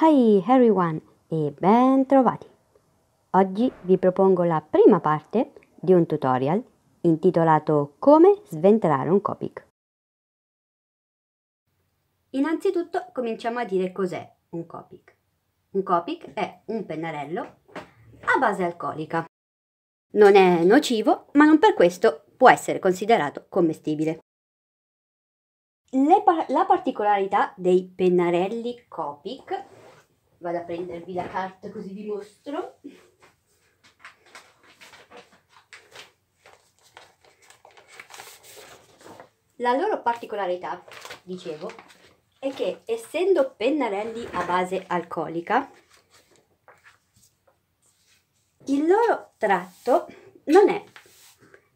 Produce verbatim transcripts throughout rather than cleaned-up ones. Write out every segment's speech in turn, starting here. Hi everyone e ben trovati! Oggi vi propongo la prima parte di un tutorial intitolato Come sventrare un Copic. Innanzitutto cominciamo a dire cos'è un Copic. Un Copic è un pennarello a base alcolica. Non è nocivo, ma non per questo può essere considerato commestibile. Le par- la particolarità dei pennarelli Copic, vado a prendervi la carta così vi mostro, la loro particolarità, dicevo, è che essendo pennarelli a base alcolica, il loro tratto non è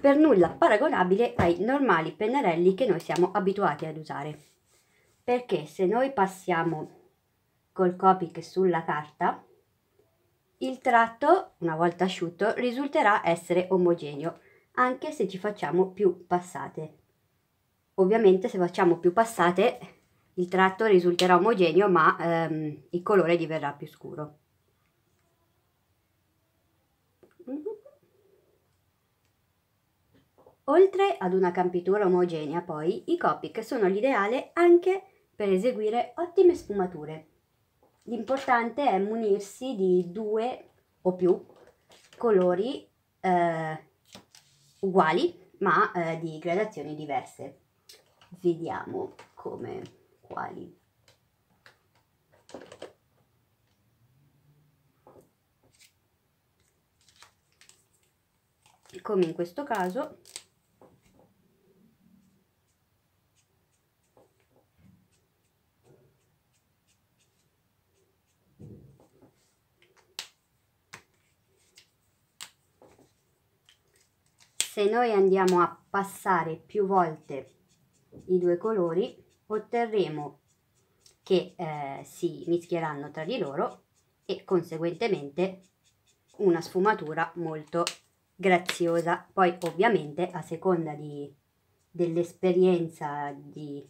per nulla paragonabile ai normali pennarelli che noi siamo abituati ad usare, perché se noi passiamo col Copic sulla carta, il tratto, una volta asciutto, risulterà essere omogeneo, anche se ci facciamo più passate. Ovviamente se facciamo più passate il tratto risulterà omogeneo, ma ehm, il colore diverrà più scuro. Oltre ad una campitura omogenea, poi, i Copic sono l'ideale anche per eseguire ottime sfumature. L'importante è munirsi di due o più colori eh, uguali, ma eh, di gradazioni diverse. Vediamo come quali. Come in questo caso. Se noi andiamo a passare più volte i due colori, otterremo che eh, si mischieranno tra di loro e conseguentemente una sfumatura molto graziosa. Poi ovviamente a seconda dell'esperienza di,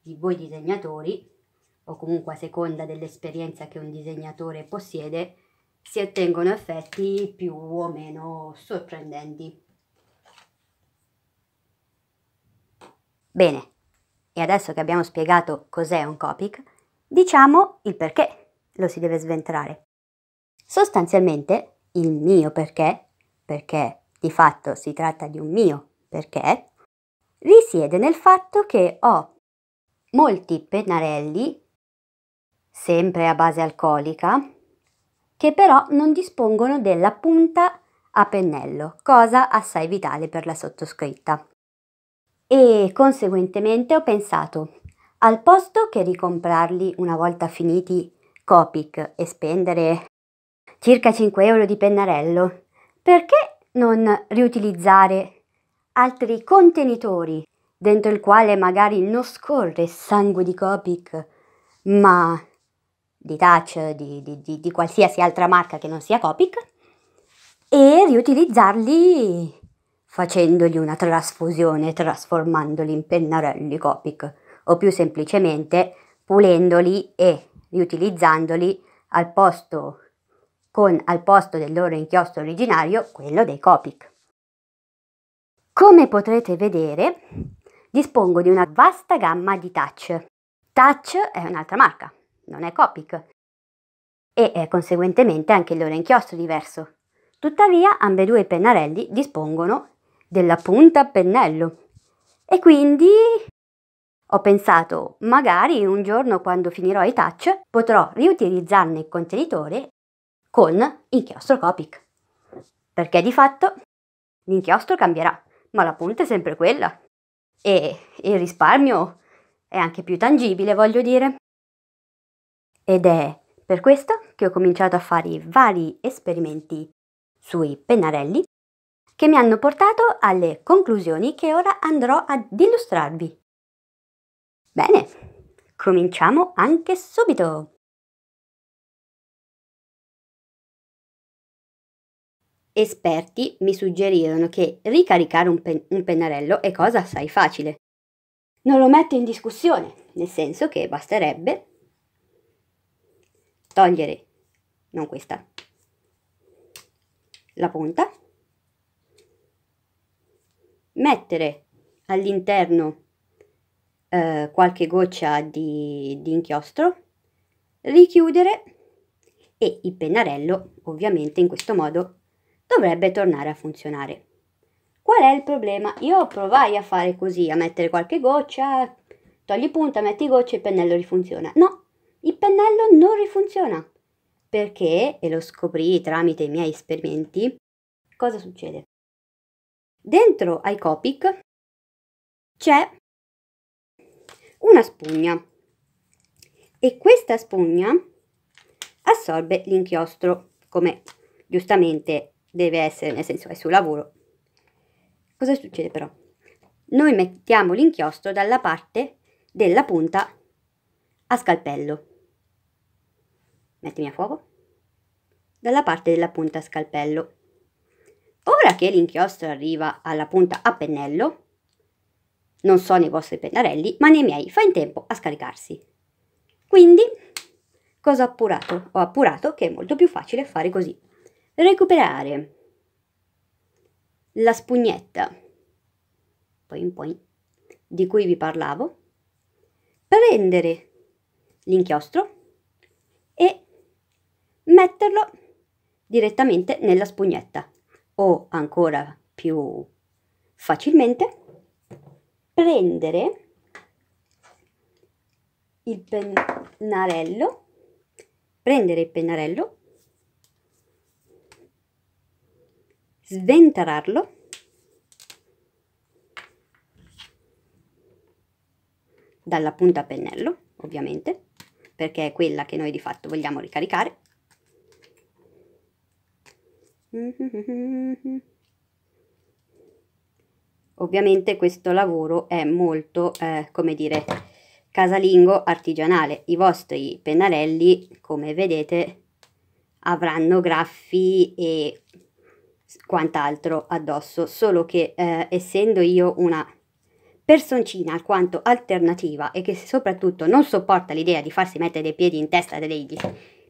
di voi disegnatori, o comunque a seconda dell'esperienza che un disegnatore possiede, si ottengono effetti più o meno sorprendenti. Bene, e adesso che abbiamo spiegato cos'è un Copic, diciamo il perché lo si deve sventrare. Sostanzialmente il mio perché, perché di fatto si tratta di un mio perché, risiede nel fatto che ho molti pennarelli, sempre a base alcolica, che però non dispongono della punta a pennello, cosa assai vitale per la sottoscritta. E conseguentemente ho pensato, al posto che ricomprarli una volta finiti Copic e spendere circa cinque euro di pennarello, perché non riutilizzare altri contenitori dentro il quale magari non scorre sangue di Copic, ma di Touch, di, di, di, di qualsiasi altra marca che non sia Copic, e riutilizzarli facendogli una trasfusione, trasformandoli in pennarelli Copic, o più semplicemente pulendoli e riutilizzandoli al posto, con al posto del loro inchiostro originario, quello dei Copic. Come potrete vedere, dispongo di una vasta gamma di Touch. Touch è un'altra marca, non è Copic, e è conseguentemente anche il loro inchiostro diverso. Tuttavia, ambedue i pennarelli dispongono della punta a pennello e quindi ho pensato magari un giorno quando finirò i Touch potrò riutilizzarne il contenitore con inchiostro Copic, perché di fatto l'inchiostro cambierà ma la punta è sempre quella e il risparmio è anche più tangibile, voglio dire, ed è per questo che ho cominciato a fare vari esperimenti sui pennarelli che mi hanno portato alle conclusioni che ora andrò ad illustrarvi. Bene, cominciamo anche subito! Esperti mi suggerirono che ricaricare un, pen un pennarello è cosa assai facile. Non lo metto in discussione, nel senso che basterebbe togliere, non questa, la punta, mettere all'interno eh, qualche goccia di, di inchiostro, richiudere e il pennarello ovviamente in questo modo dovrebbe tornare a funzionare. Qual è il problema? Io provai a fare così, a mettere qualche goccia, togli punta, metti goccia e il pennello rifunziona. No, il pennello non rifunziona perché, e lo scoprii tramite i miei esperimenti, cosa succede? Dentro ai Copic c'è una spugna e questa spugna assorbe l'inchiostro, come giustamente deve essere, nel senso è il suo lavoro. Cosa succede però? Noi mettiamo l'inchiostro dalla parte della punta a scalpello. Mettimi a fuoco. Dalla parte della punta a scalpello. Ora che l'inchiostro arriva alla punta a pennello, non so nei vostri pennarelli, ma nei miei fa in tempo a scaricarsi. Quindi, cosa ho appurato? Ho appurato che è molto più facile fare così. Recuperare la spugnetta poi poi di cui vi parlavo, prendere l'inchiostro e metterlo direttamente nella spugnetta, o ancora più facilmente prendere il pennarello prendere il pennarello sventrarlo dalla punta a pennello, ovviamente, perché è quella che noi di fatto vogliamo ricaricare. Mm-hmm. Ovviamente questo lavoro è molto, eh, come dire, casalingo, artigianale. I vostri pennarelli, come vedete, avranno graffi e quant'altro addosso, solo che eh, essendo io una personcina alquanto alternativa e che soprattutto non sopporta l'idea di farsi mettere dei piedi in testa dei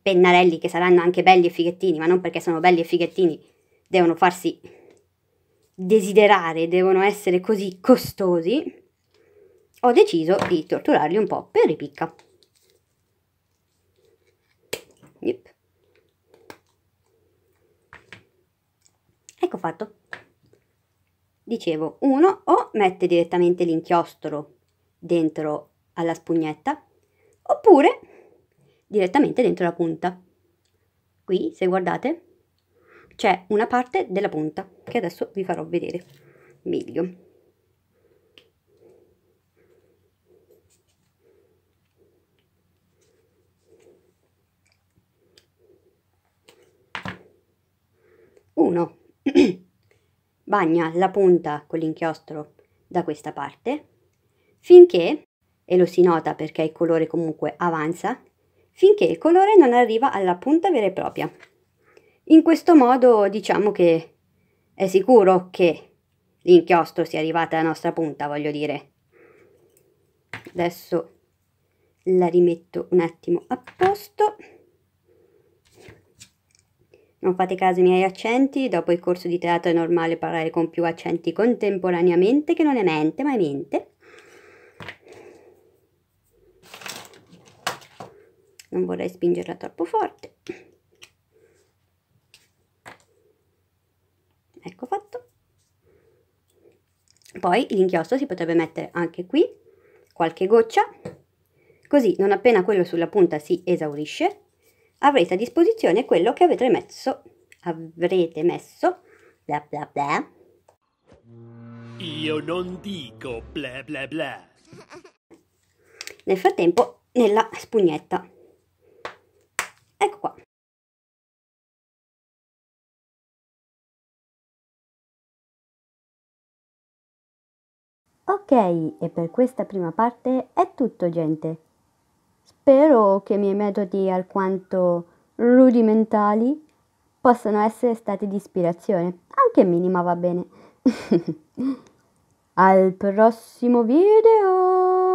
pennarelli che saranno anche belli e fighettini, ma non perché sono belli e fighettini devono farsi desiderare, devono essere così costosi, ho deciso di torturarli un po' per ripicca. Yep. Ecco fatto. Dicevo, uno o mette direttamente l'inchiostro dentro alla spugnetta, oppure direttamente dentro la punta. Qui, se guardate, c'è una parte della punta che adesso vi farò vedere meglio. Uno. Bagna la punta con l'inchiostro da questa parte finché, e lo si nota perché il colore comunque avanza, finché il colore non arriva alla punta vera e propria. In questo modo diciamo che è sicuro che l'inchiostro sia arrivato alla nostra punta, voglio dire. Adesso la rimetto un attimo a posto. Non fate caso ai miei accenti, dopo il corso di teatro è normale parlare con più accenti contemporaneamente, che non è mente, ma è mente. Non vorrei spingerla troppo forte. Ecco fatto. Poi l'inchiostro si potrebbe mettere anche qui, qualche goccia, così non appena quello sulla punta si esaurisce, avrete a disposizione quello che avete messo, avrete messo, bla bla bla. Io non dico bla bla bla. Nel frattempo, nella spugnetta. Ecco qua. Ok, e per questa prima parte è tutto, gente. Spero che i miei metodi alquanto rudimentali possano essere stati di ispirazione, anche minima va bene. Al prossimo video!